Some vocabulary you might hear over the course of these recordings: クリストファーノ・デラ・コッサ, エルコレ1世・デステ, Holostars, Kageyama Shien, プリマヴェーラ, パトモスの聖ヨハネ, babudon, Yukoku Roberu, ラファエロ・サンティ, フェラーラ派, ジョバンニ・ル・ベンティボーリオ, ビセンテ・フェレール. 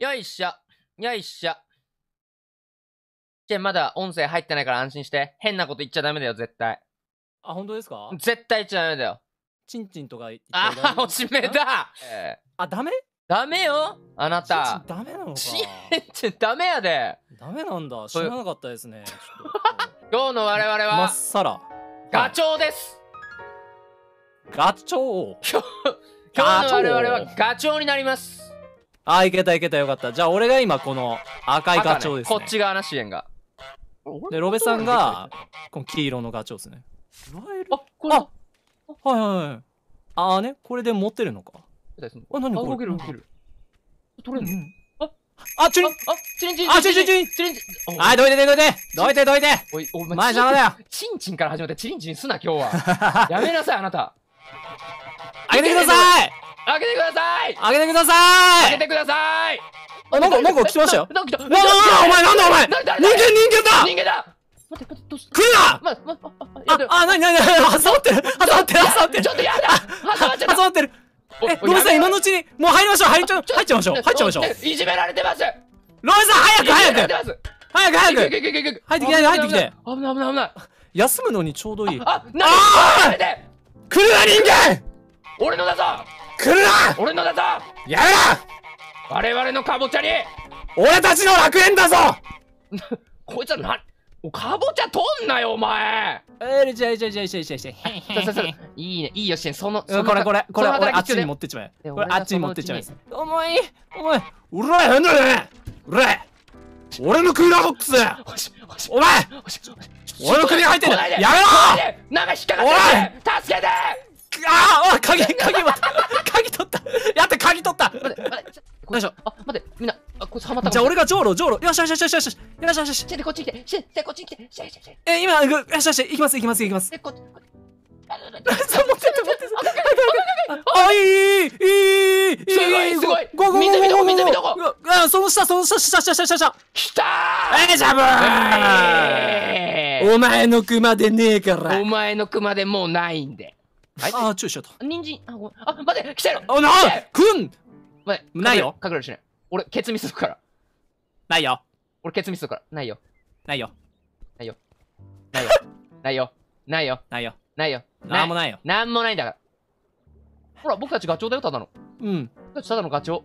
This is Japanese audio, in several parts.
よいしょ。よいしょ。チェン、まだ音声入ってないから安心して。変なこと言っちゃダメだよ、絶対。あ、本当ですか？絶対言っちゃダメだよ。チンチンとか言っちゃダメだよ。あ、おしめだ。あ、ダメ？ダメよあなた。チンチンダメなのか。チンチンダメやで。ダメなんだ。知らなかったですね。今日の我々はまっさらガチョウです。ガチョウ。今日の我々はガチョウになります。あ、いけたいけた、よかった。じゃあ俺が今この赤いガチョウですね。こっち側な支援が。で、ロベさんがこの黄色のガチョウですね。あ、これ。あ、はいはいはい。ああね、これで持ってるのか。あ、何これ。動ける動ける。取れるの？あ、チュリン。あ、チュリン。あ、チュリンチュリンチュリン。はい、どいてどいてどいてどいて。おい、お前邪魔だよ。チンチンから始まってチリンチンすな今日は。やめなさいあなた。あげてください。あげてください。あげてください。あげてください。あ、なんか来ましたよ。なんか来た。なんだお前、なんだお前。人間だ。待って待って、どうした。来るな。あ、なに挟まってる。ちょっとやだ。挟まってる。え、ロベさん今のうちにもう入っちゃいましょう。いじめられてます。ロベさん早く。入ってきて。危ない。休むのにちょうどいい。あ、なんで。来るな人間。俺のだぞ。来るな！俺のだぞ！やめろ！我々のカボチャに俺たちの楽園だぞこいつはカボチャ取んなよお前いいよシェン、これ俺あっちに持ってっちまえ。これあっちに持ってっちまえ。お前うらえ変だね。うらえ俺のクーラーボックスだよお前。俺の首に入ってんだ。やめろ！なんか引っかかってる。助けて！ああ、鍵取った。やった、鍵取った。よいしょ。あ、待って、みんな、こいつはまった。じゃあ、俺がジョウロ。よし。よし。シェン、こっち来て。シェン、こっち来て。シェン。今、行きます。こっち。持って。あ、いい。すごい。水どこ。その下。下。来たー。ジャブー。お前の熊でねえから。お前の熊でもうないんで。あ、注意しちゃった。人参、あ、待って、来てる。あ、ないよ。隠れるしね。俺、ケツミするから。ないよ。ないよ。なんもないよ。なんもないんだから。ほら、僕たちガチョウだよ、ただの。うん。ただのガチョウ。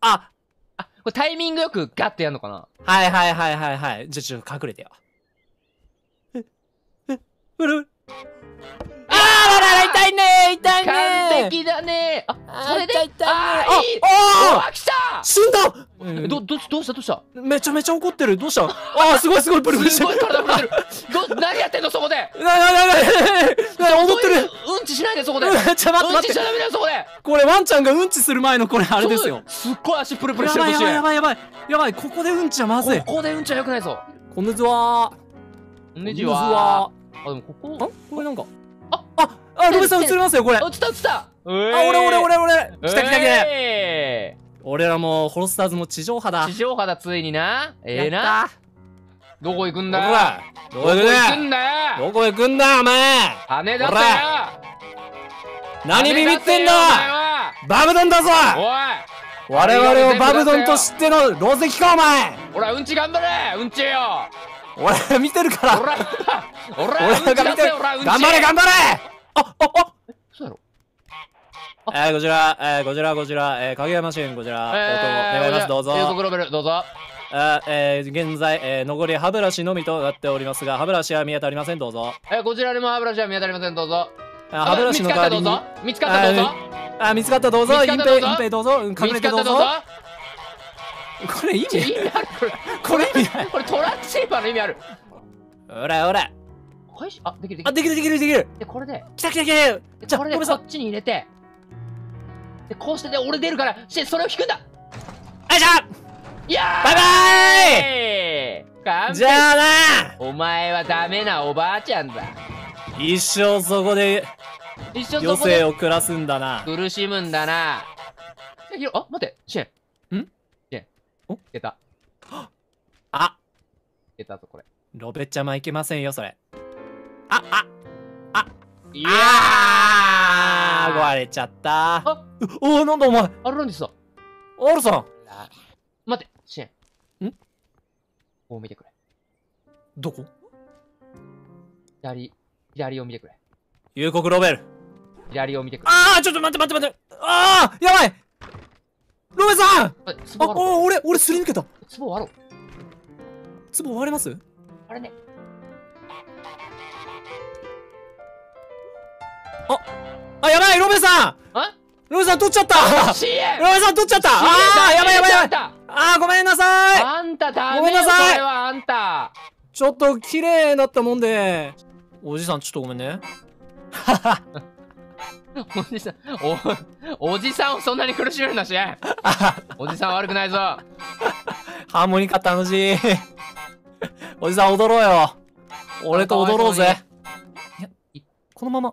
あ、これタイミングよくガッてやるのかな。はい。じゃ、ちょっと隠れてよ。あら痛いね。完璧だね。あ、それで痛い。あ、来た。死んだ。どうした。めちゃ怒ってる。どうした。あ、すごいブルブルしてる。何やってんのそこで。なに踊ってる。うんちしないでそこで。うんちしちゃダメだよそこで。これワンちゃんがうんちする前のこれあれですよ。すっごい足プルプルしてる。やばい。ここでうんちはまずい。ここでうんちは良くないぞ。こんにちは。あ、でもここ、これなんか、ロベさん映りますよ、これ。映った。あ、俺。来た。俺らもホロスターズも地上波だ。ついにな。な。どこ行くんだ。どこ行くんだ、お前。羽だったよ。何ビビってんだ。バブドンだぞ。おい。我々をバブドンと知っての狼藉か、お前。ほら、うんち頑張れ。うんちよ。俺見てるから。俺が見てる。頑張れ。あ、そうやろ。こちら影山シェン、こちらお願います。どうぞ。どうぞ。現在残り歯ブラシのみとなっておりますが、歯ブラシは見当たりません。どうぞ。こちらにも歯ブラシは見当たりません。どうぞ。歯ブラシの代わりに見つかった。どうぞ。隠蔽どうぞ。隠れてどうぞ。これ意味ある？これトランシーバーの意味ある。ほら。あ、できる。で、これで。来た。じゃあ、これでこっちに入れて。で、こうしてで俺出るから、してそれを引くんだ。よいしょ。いや。バイバイ。じゃあな。お前はダメなおばあちゃんだ。一生そこで余生を暮らすんだな。苦しむんだな。あ、待って、シェン。いけた。あ、いけたぞこれ。ロベちゃまいけませんよそれ。あああいやー割れちゃったー。あおお、なんだお前。アルランディスだ。アルさん。待って、シエン。ん？こう見てくれ。どこ？左を見てくれ。幽谷ロベル。左を見てくれ。ああ、ちょっと待って待って待って。ああ、やばい。ロベさん。あお、俺すり抜けた。壺割ろう。壺割れます？あれね。あ、やばい、ロベさん。ロベさん取っちゃった。ロベさん取っちゃった。ああ、やばいやばいやばい。ああ、ごめんなさい。あんたダメよ。ごめんなさい。これはあんた。ちょっと綺麗だったもんで。おじさん、ちょっとごめんね。はは。おじさん、おじさんをそんなに苦しめるなし。おじさん悪くないぞ。ハーモニカ楽しい。おじさん踊ろうよ。俺と踊ろうぜ。いや、このまま。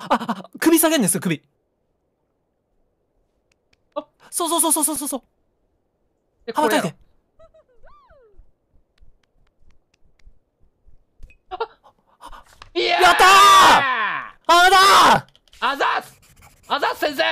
あ、首下げんですよ、首。あ、そう。羽ばたいて。やったー！あだー！あざっす先生！